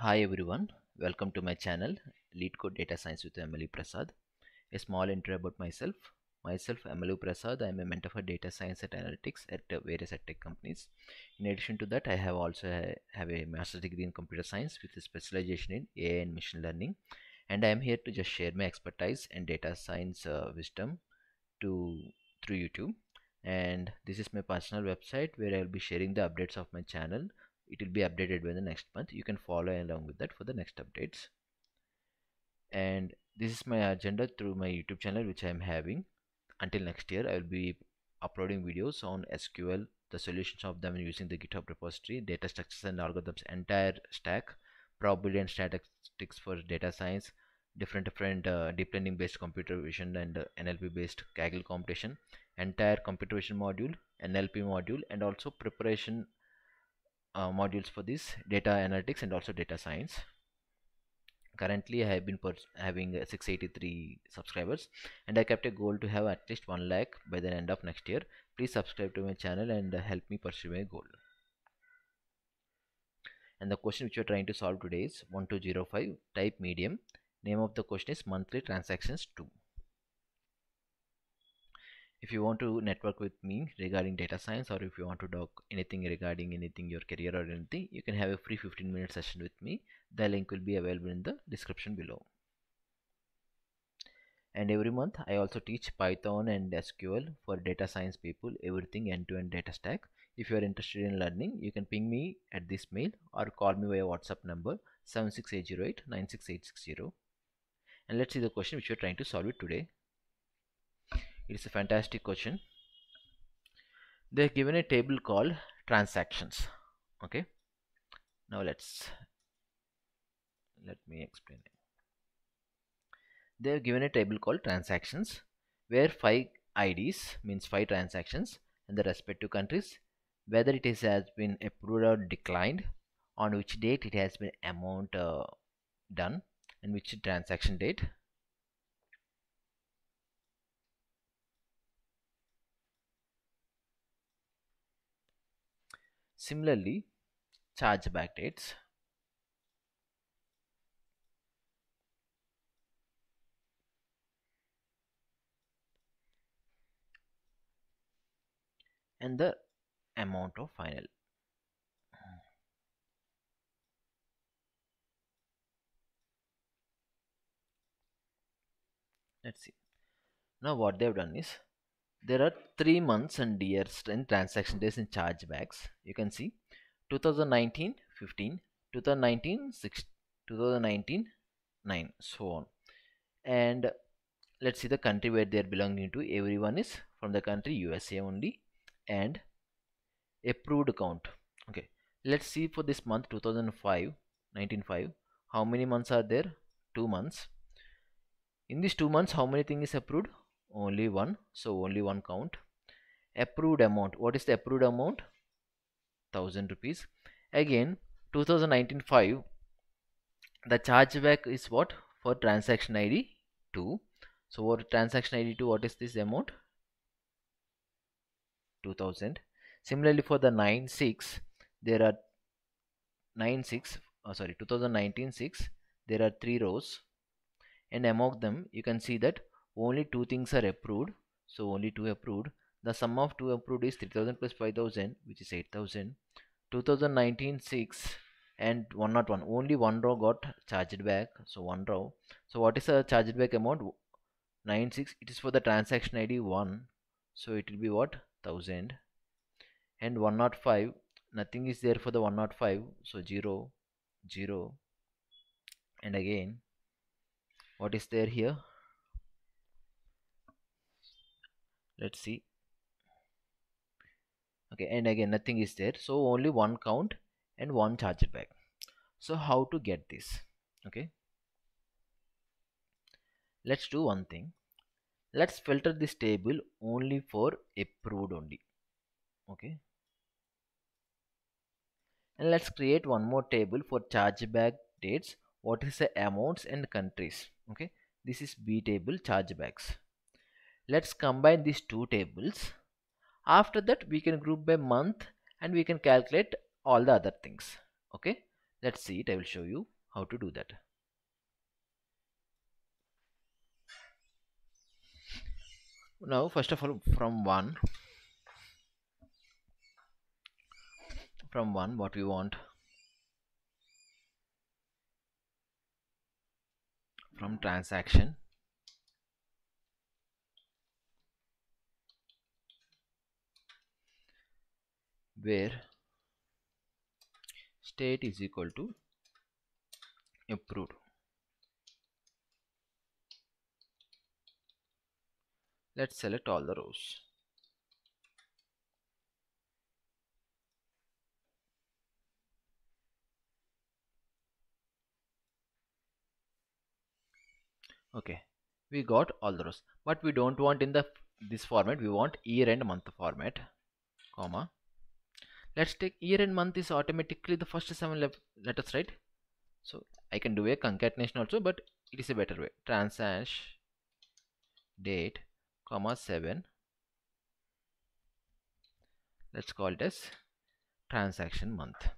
Hi everyone, welcome to my channel LeetCode Data Science with MLV Prasad. A small intro about myself MLV Prasad. I am a mentor for data science and analytics at various tech companies. In addition to that, I have also have a master's degree in computer science with a specialization in AI and machine learning, and I am here to just share my expertise and data science wisdom through YouTube. And this is my personal website where I will be sharing the updates of my channel. It will be updated by the next month. You can follow along with that for the next updates. And this is my agenda through my YouTube channel, which I am having. Until next year, I will be uploading videos on SQL, the solutions of them using the GitHub repository, data structures and algorithms, entire stack, probability and statistics for data science, different deep learning based computer vision and NLP based Kaggle computation, entire computer vision module, NLP module, and also preparation modules for this data analytics and also data science. Currently I have been having 683 subscribers, and I kept a goal to have at least 1 lakh by the end of next year. Please subscribe to my channel and help me pursue my goal. And the question which we are trying to solve today is 1205, type medium. Name of the question is Monthly Transactions II. If you want to network with me regarding data science, or if you want to talk anything regarding your career or anything, you can have a free 15-minute session with me. The link will be available in the description below. And every month I also teach Python and SQL for data science people, everything end-to-end data stack. If you are interested in learning, you can ping me at this mail or call me via WhatsApp number 76808-96860. And let's see the question which we are trying to solve it today. It's a fantastic question. They are given a table called transactions. Okay, now let me explain it. They are given a table called transactions where 5 IDs, means 5 transactions in the respective countries, whether it has been approved or declined, on which date it has been amount done, and which transaction date. Similarly, chargeback dates, and the amount of final. Let's see. Now what they have done is, there are 3 months and years in transaction days in chargebacks. You can see 2019 15, 2019 6, 2019 9, so on. And let's see the country where they are belonging to. Everyone is from the country USA only, and approved count. Okay, let's see for this month 2005 19.5, how many months are there? 2 months. In these 2 months, how many things is approved? Only 1, so only 1 count. Approved amount, what is the approved amount? 1,000 rupees. Again 2019-5, the chargeback is what? For transaction ID 2. So for transaction ID 2, what is this amount? 2,000. Similarly for the 9-6, there are 2019-6, there are 3 rows, and among them you can see that only 2 things are approved, so only 2 approved. The sum of 2 approved is 3,000 plus 5,000, which is 8,000. 2019-6 and 101, only 1 row got charged back, so 1 row. So what is the charged back amount? 96, it is for the transaction ID 1, so it will be what? 1,000. And 105, nothing is there for the 105, so 0, 0. And again, what is there here? Let's see. Okay, and again nothing is there, so only 1 count and 1 charge back. So how to get this? Okay, let's do one thing. Let's filter this table only for approved only. Okay, and let's create one more table for chargeback dates. What is the amounts and countries? Okay, this is B table, chargebacks. Let's combine these 2 tables. After that, we can group by month and we can calculate all the other things. Okay, Let's see it. I will show you how to do that. Now first of all, from one what we want, from transaction where state is equal to approved, let's select all the rows. Okay, we got all the rows, but we don't want in this format. We want year and month format, comma. Let's take year and month is automatically the first 7 letters, right? So I can do a concatenation also, but it is a better way. Trans date comma 7. Let's call it as transaction month.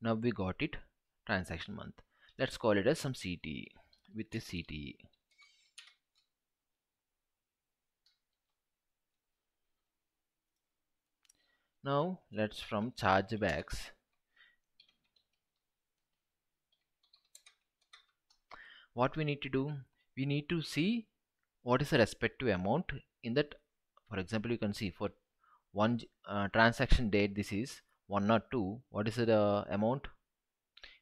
Now we got it, transaction month. Let's call it as some CTE with the CTE. Now let's from chargebacks. What we need to do? We need to see what is the respective amount in that. For example, you can see for one transaction date, this is 102. What is the amount?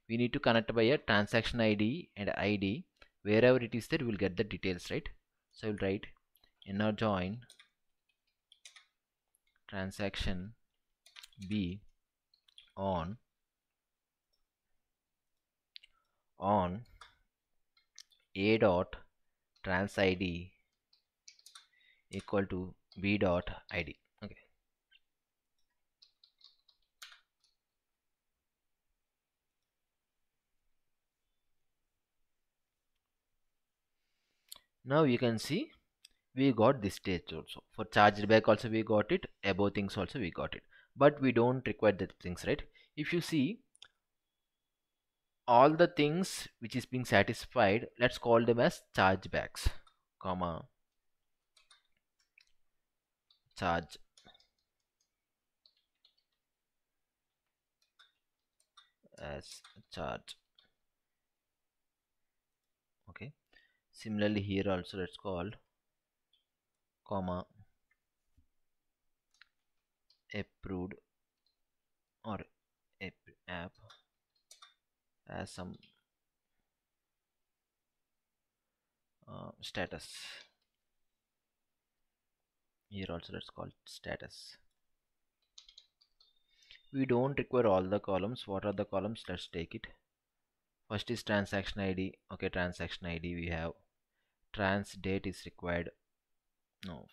We need to connect by a transaction ID and ID. Wherever it is there, we will get the details, right? So I will write inner join transaction B on A dot trans ID equal to B dot ID. Now you can see we got this stage also. For chargeback also we got it, above things also we got it, but we don't require the things, right? If you see all the things which is being satisfied, let's call them as chargebacks, comma charge as charge. Okay. Similarly here also, let's call comma approved or app as some status. Here also let's call status. We don't require all the columns. What are the columns? Let's take it. First is transaction ID. Okay, transaction ID we have. Trans date is required. No.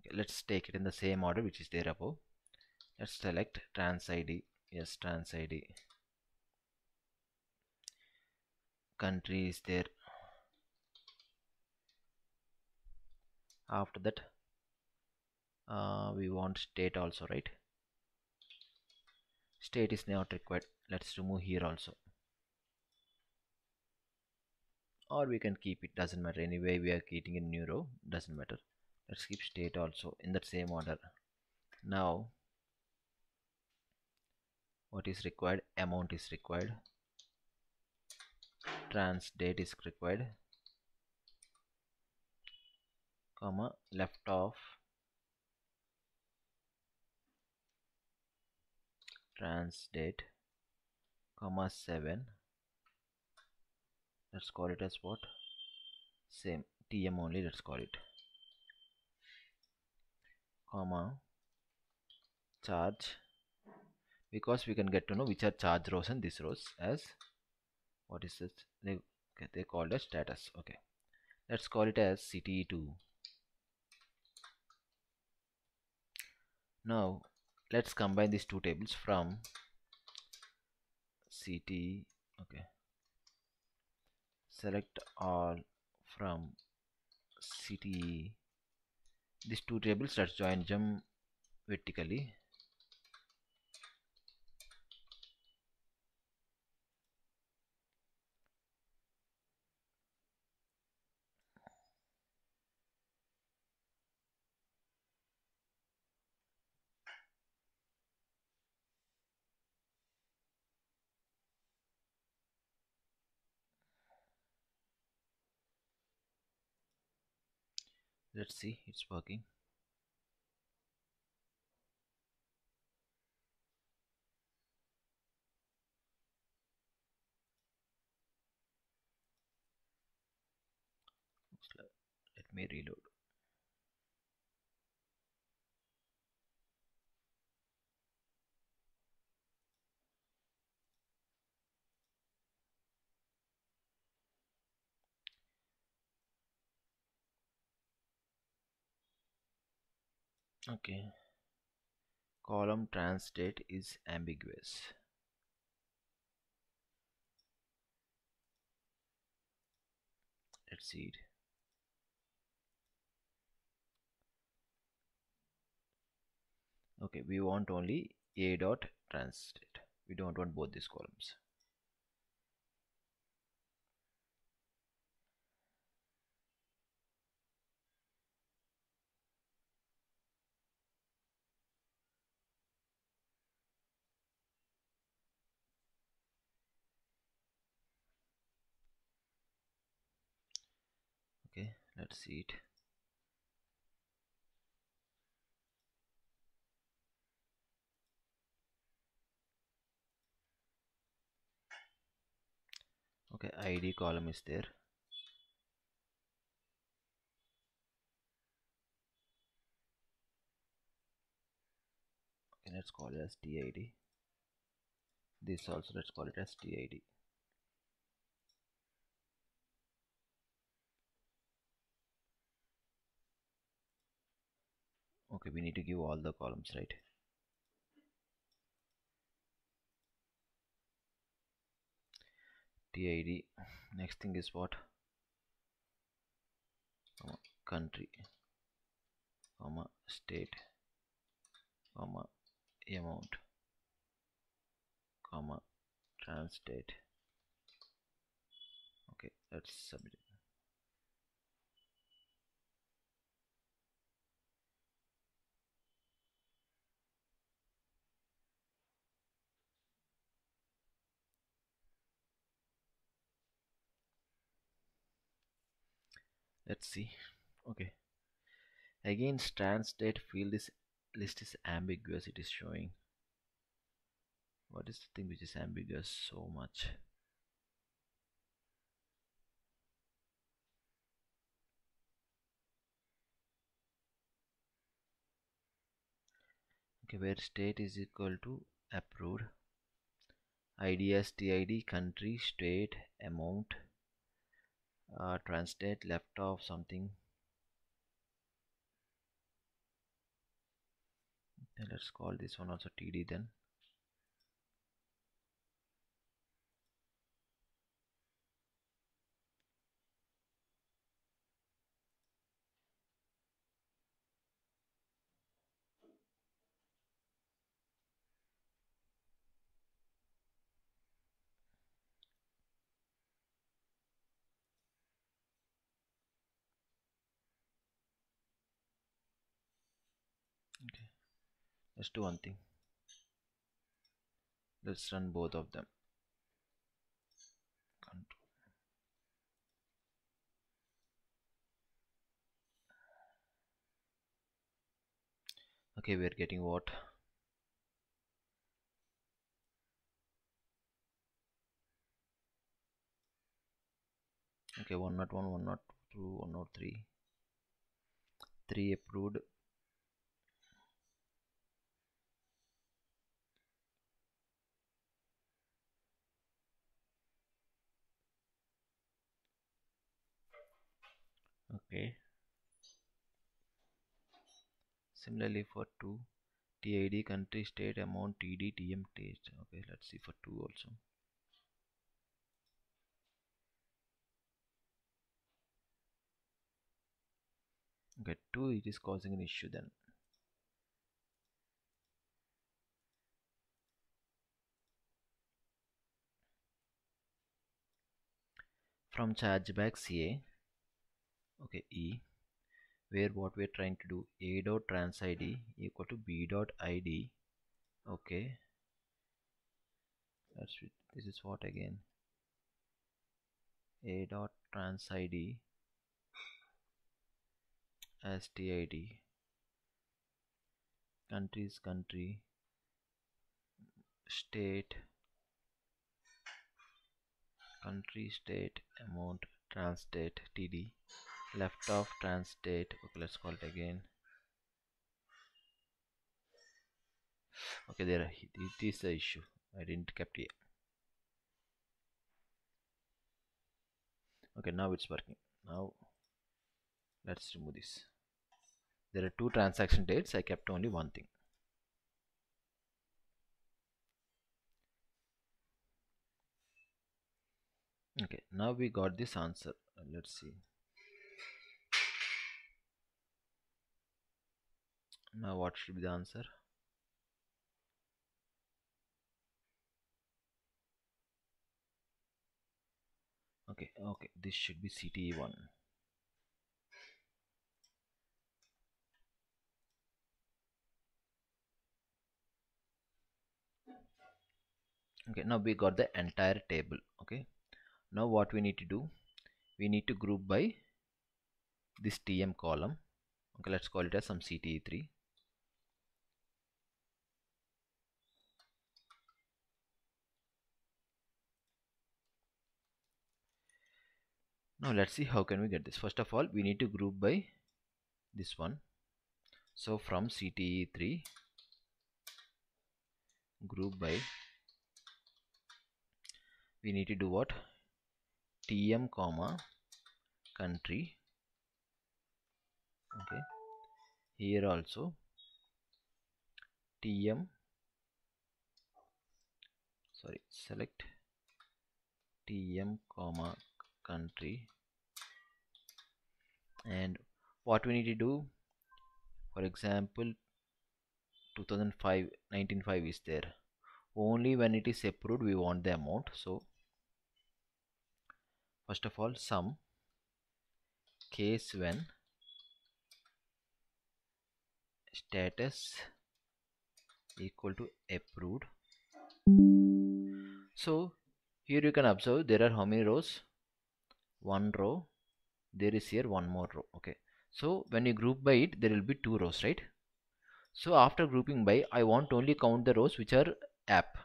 Okay, let's take it in the same order which is there above. Let's select trans ID. Yes, trans ID. Country is there. After that, we want state also, right? State is not required. Let's remove here also. Or we can keep it, doesn't matter. Anyway, we are creating a new row, doesn't matter. Let's keep state also in that same order. Now, what is required? Amount is required. Trans date is required. Comma, left off. Trans date, comma 7. Let's call it as what? Same TM only, let's call it. Comma charge, because we can get to know which are charge rows and these rows as what is this? They called as status. Okay. Let's call it as CTE2. Now let's combine these two tables from CTE. Okay. Select all from city, these two tables, let's join them vertically. Let's see, it's working. Let me reload. Okay, column translate is ambiguous. Let's see it. Okay, we want only a dot translate. We don't want both these columns. Okay, let's see it. Okay, ID column is there. Okay, let's call it as TID. This also, let's call it as TID. Okay, we need to give all the columns, right? TID. Next thing is what? Comma, country, comma, state, comma, amount, comma, translate. Okay, let's submit it. Let's see. Okay, again translate field is list is ambiguous. It is showing. What is the thing which is ambiguous so much? Okay, where state is equal to approved, IDs, TID, country, state, amount, translate, left off something. Okay, let's call this one also TD then. Okay, let's do one thing. Let's run both of them. Control. Okay, we are getting what? Okay, 101, 102, 103. 3 approved. Okay, similarly for 2, TID, country, state, amount, TD, TM, TH. Okay, let's see for 2 also. get 2, it is causing an issue then. From chargebacks here, okay, E, where what we are trying to do, A dot trans ID equal to B dot ID. Okay, that's it. This is what again, A dot trans ID as TID, country is country, state country, state, amount, trans state, TD, left of trans state. Okay, let's call it again. Okay, there it is the issue. I didn't kept it. Okay, now it's working. Now let's remove this. There are 2 transaction dates. I kept only one thing. Okay, now we got this answer. Let's see. Now what should be the answer? Okay, okay, this should be CTE1. Okay, now we got the entire table. Okay, now what we need to do, we need to group by this TM column. Okay, let's call it as some CTE3. Now let's see how can we get this. First of all, we need to group by this one. So from CTE3, group by, we need to do what? TM comma country. Okay, here also TM, sorry, select TM comma country, and what we need to do, for example, 2005 1905 is there. Only when it is approved we want the amount. So first of all, sum case when status equal to approved. So here you can observe there are how many rows? 1 row. There is here 1 more row. Okay, so when you group by it, there will be 2 rows, right? So after grouping by, I want to only count the rows which are app,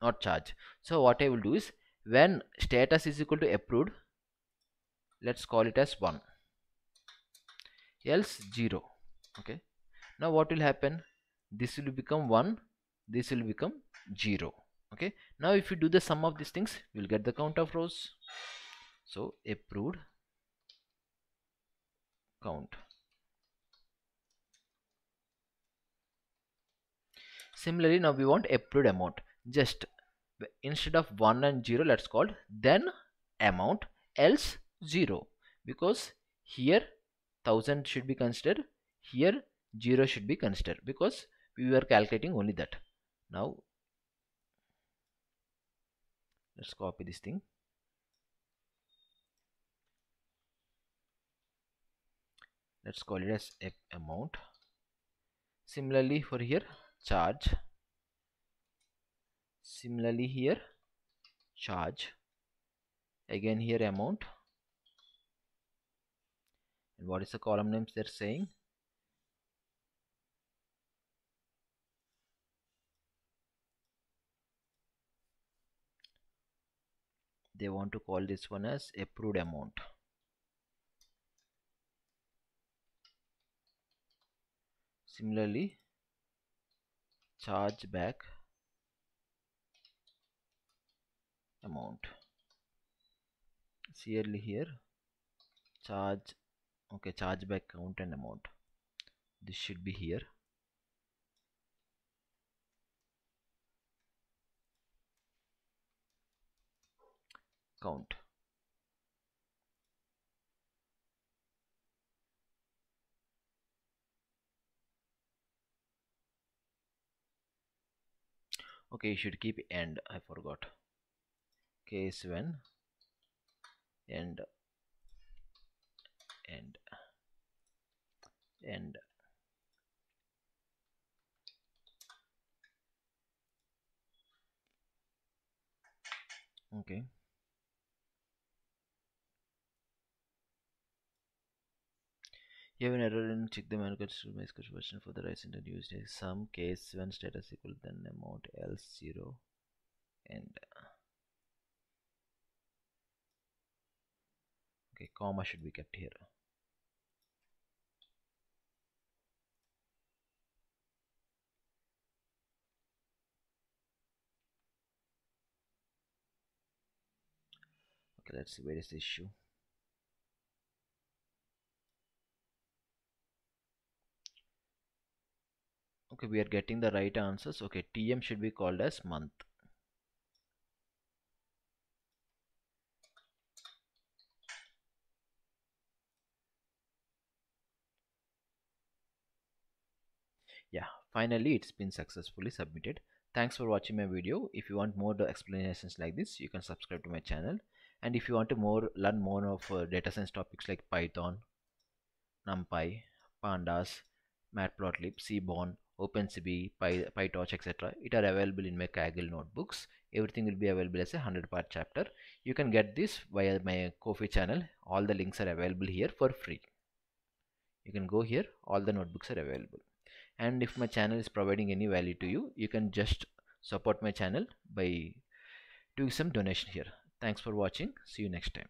not charge. So what I will do is, when status is equal to approved, let's call it as 1, else 0. Okay, now what will happen, this will become 1, this will become 0. Okay, now if you do the sum of these things, you will get the count of rows. So approved count. Similarly, now we want approved amount. Just instead of 1 and 0, let's call then amount, else 0, because here 1000 should be considered, here 0 should be considered, because we were calculating only that. Now let's copy this thing. Let's call it as amount. Similarly for here charge, similarly here charge, again here amount. And what is the column names they're saying? They want to call this one as approved amount. Similarly charge back amount, clearly here charge, okay, charge back count and amount, this should be here. Count. Okay, you should keep end. I forgot. Case when end. Okay. You have an error and check the manual version for the right sentence used. In some case when status equal then amount else 0 and okay, comma should be kept here. Okay, let's see where is the issue. Okay, we are getting the right answers. Okay, TM should be called as month. Yeah, finally it's been successfully submitted. Thanks for watching my video. If you want more explanations like this, you can subscribe to my channel. And if you want to learn more of data science topics like Python, NumPy, Pandas, Matplotlib, Seaborn, OpenCV, PyTorch, etc. It are available in my Kaggle notebooks. Everything will be available as a 100-part chapter. You can get this via my Ko-fi channel. All the links are available here for free. You can go here. All the notebooks are available. And if my channel is providing any value to you, you can just support my channel by doing some donation here. Thanks for watching. See you next time.